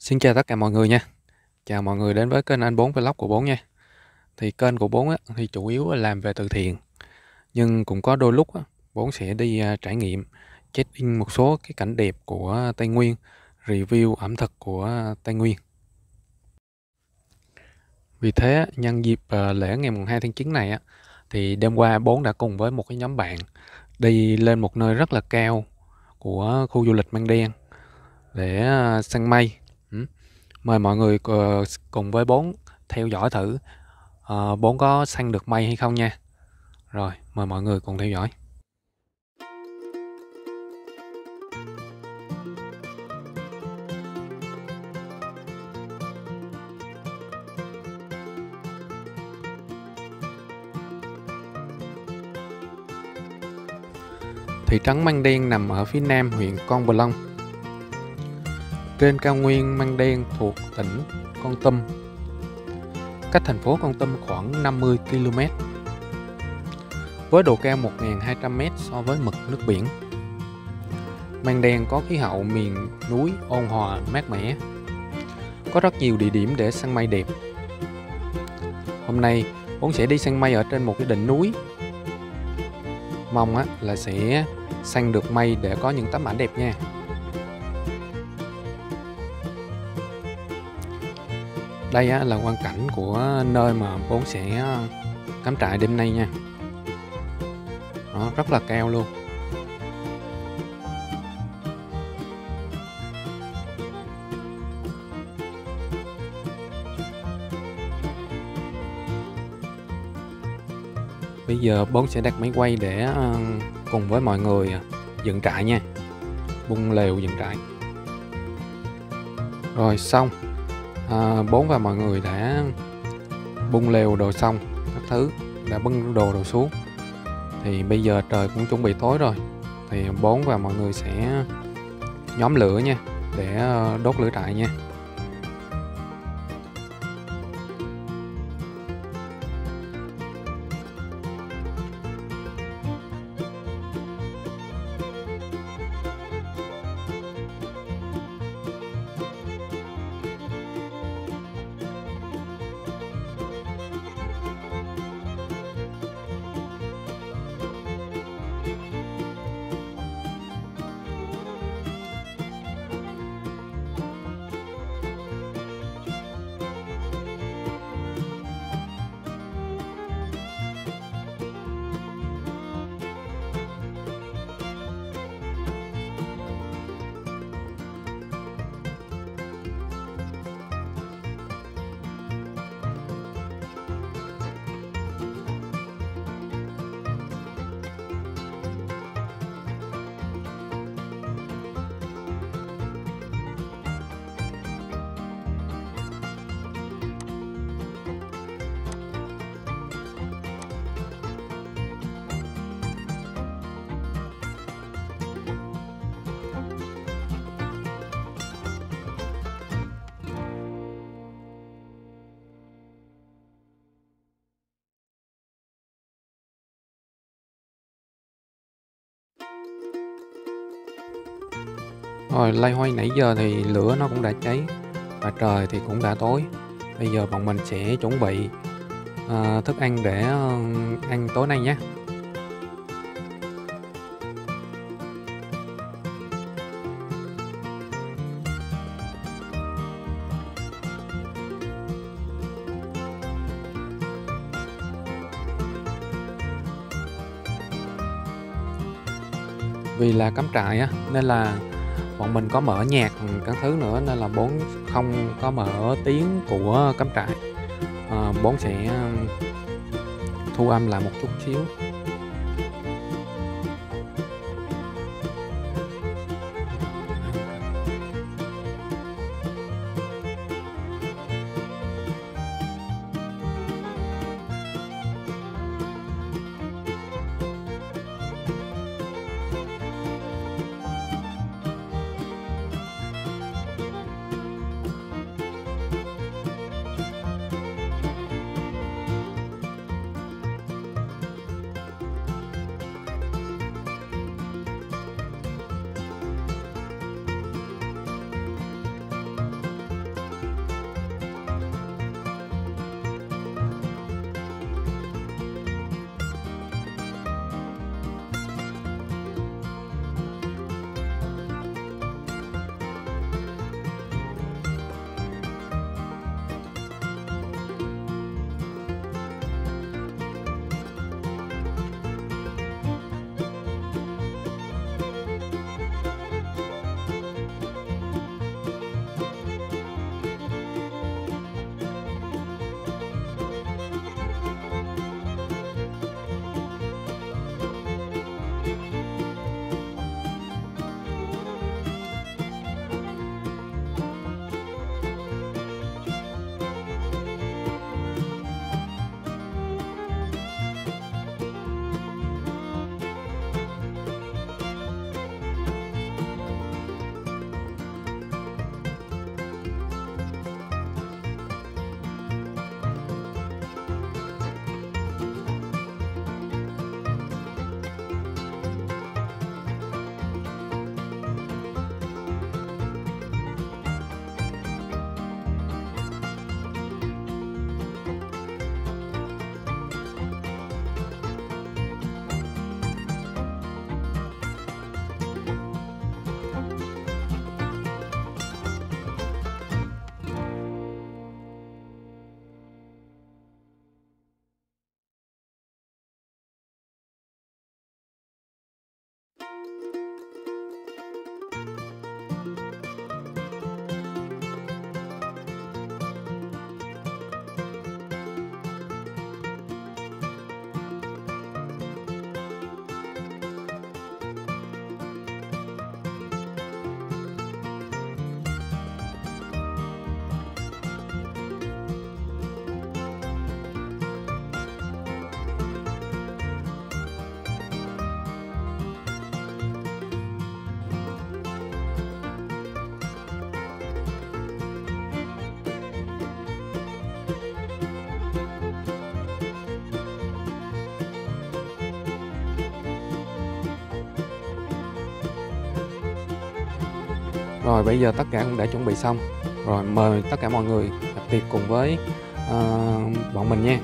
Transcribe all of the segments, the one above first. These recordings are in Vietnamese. Xin chào tất cả mọi người nha. Chào mọi người đến với kênh Anh Bốn Vlog của Bốn nha. Thì kênh của Bốn á, thì chủ yếu làm về từ thiện. Nhưng cũng có đôi lúc á, Bốn sẽ đi trải nghiệm check in một số cái cảnh đẹp của Tây Nguyên, review ẩm thực của Tây Nguyên. Vì thế nhân dịp lễ ngày 2 tháng 9 này á, thì đêm qua Bốn đã cùng với một cái nhóm bạn đi lên một nơi rất là cao của khu du lịch Măng Đen để săn mây. Mời mọi người cùng với Bốn theo dõi thử Bốn có săn được mây hay không nha. Rồi, mời mọi người cùng theo dõi. Thị trấn Măng Đen nằm ở phía nam huyện Kon Plông. Trên cao nguyên Măng Đen thuộc tỉnh Kon Tum, cách thành phố Kon Tum khoảng 50 km, với độ cao 1.200 m so với mực nước biển. Măng Đen có khí hậu miền núi ôn hòa mát mẻ, có rất nhiều địa điểm để săn mây đẹp. Hôm nay Bốn sẽ đi săn mây ở trên một cái đỉnh núi, mong là sẽ săn được mây để có những tấm ảnh đẹp nha. Đây là quang cảnh của nơi mà Bốn sẽ cắm trại đêm nay nha. Nó rất là cao luôn. Bây giờ Bốn sẽ đặt máy quay để cùng với mọi người dựng trại nha. Bung lều dựng trại. Rồi xong. Bốn và mọi người đã bung lều đồ xong các thứ, đã bưng đồ xuống. Thì bây giờ trời cũng chuẩn bị tối rồi, thì Bốn và mọi người sẽ nhóm lửa nha, để đốt lửa trại nha. Rồi lay hoay nãy giờ thì lửa nó cũng đã cháy và trời thì cũng đã tối. Bây giờ bọn mình sẽ chuẩn bị thức ăn để ăn tối nay nhé. Vì là cắm trại á, nên là bọn mình có mở nhạc các thứ nữa, nên là Bốn không có mở tiếng của cắm trại. Bốn sẽ thu âm lại một chút xíu. Rồi bây giờ tất cả cũng đã chuẩn bị xong rồi, mời tất cả mọi người đặt tiệc cùng với bọn mình nha.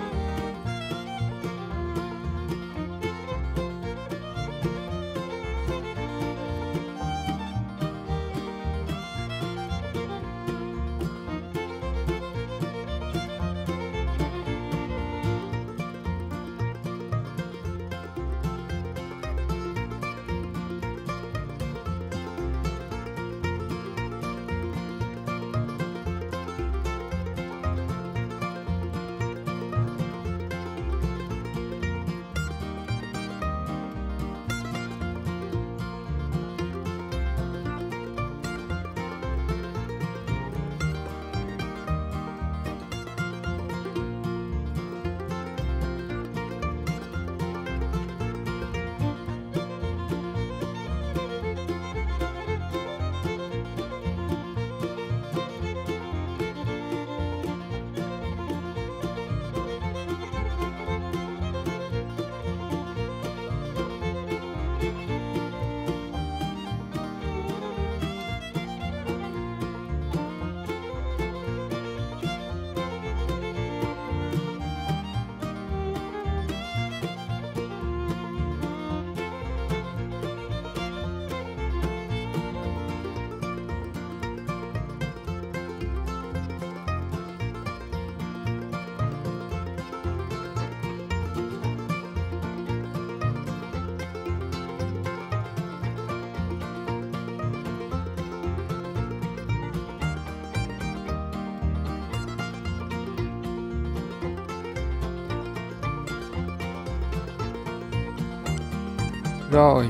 Rồi,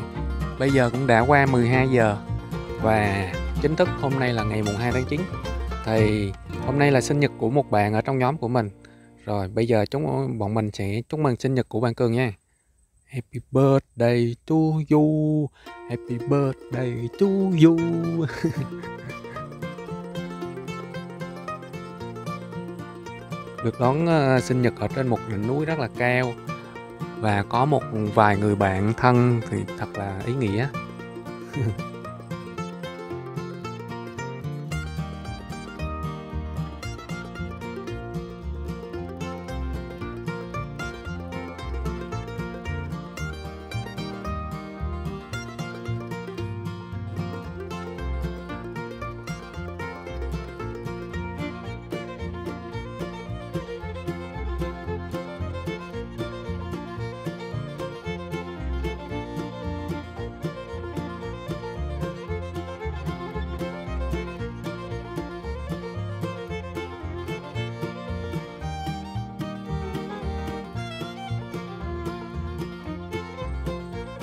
bây giờ cũng đã qua 12 giờ và chính thức hôm nay là ngày mùng 2 tháng 9. Thì hôm nay là sinh nhật của một bạn ở trong nhóm của mình. Rồi, bây giờ bọn mình sẽ chúc mừng sinh nhật của bạn Cường nha. Happy birthday to you. Happy birthday to you. Được đón sinh nhật ở trên một đỉnh núi rất là cao và có một vài người bạn thân thì thật là ý nghĩa.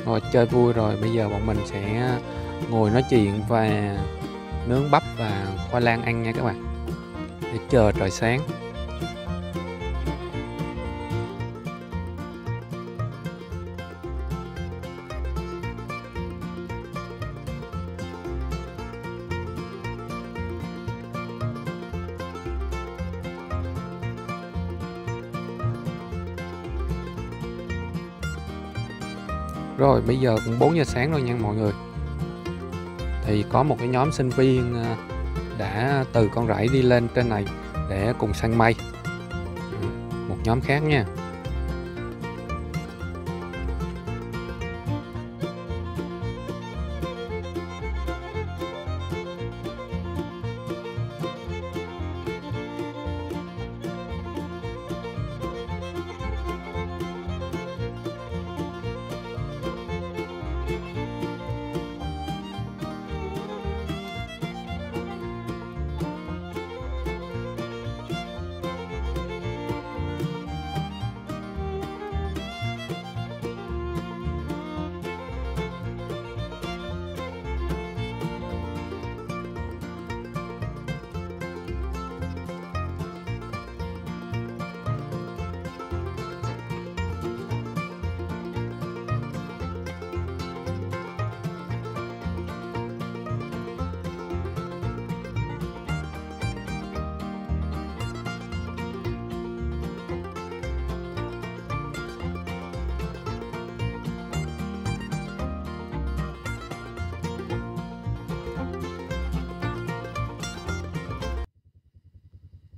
Rồi chơi vui rồi, bây giờ bọn mình sẽ ngồi nói chuyện và nướng bắp và khoai lang ăn nha các bạn, để chờ trời sáng. Rồi bây giờ cũng 4 giờ sáng rồi nha mọi người. Thì có một cái nhóm sinh viên đã từ con rẫy đi lên trên này để cùng săn mây. Một nhóm khác nha.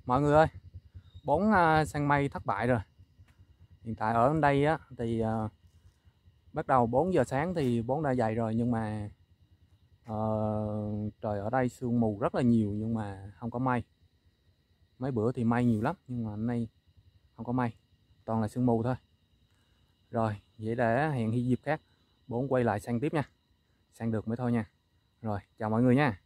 Mọi người ơi, bón sang mây thất bại rồi. Hiện tại ở đây á, thì bắt đầu 4 giờ sáng thì bón đã dày rồi, nhưng mà trời ở đây sương mù rất là nhiều nhưng mà không có mây. Mấy bữa thì mây nhiều lắm nhưng mà hôm nay không có mây, toàn là sương mù thôi. Rồi, vậy để hẹn khi dịp khác bón quay lại sang tiếp nha. Sang được mới thôi nha. Rồi, chào mọi người nha.